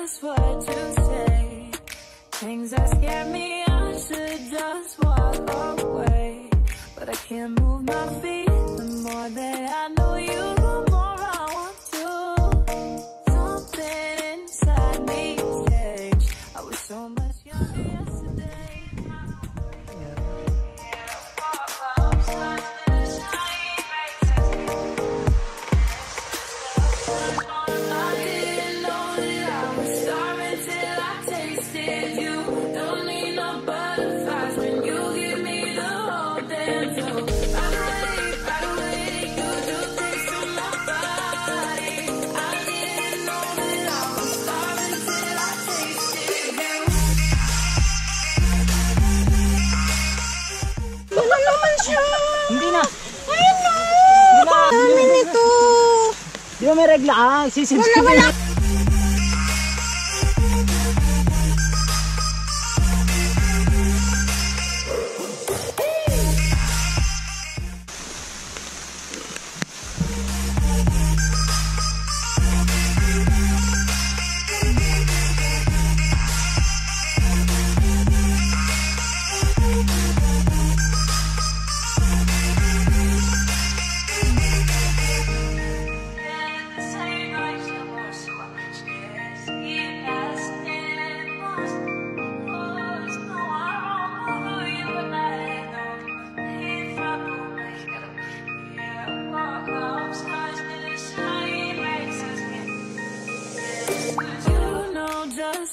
just what to say. Things that scare me, I should just walk away. But I can't move my feet. The more that I know you, the more I want to. Something inside me changed. I was so much younger yesterday. May reglaan, sisinsin ko. Wala, wala.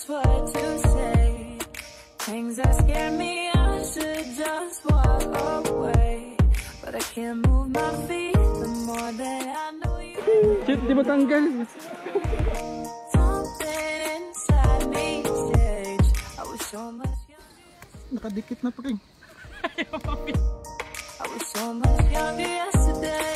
What to say, things that scare me, I should just walk away, but I can't move my feet, the more that I know you. Di ba tanggal? Something inside me changed. I was so much younger. Nakadikit na pring. I was so much younger yesterday.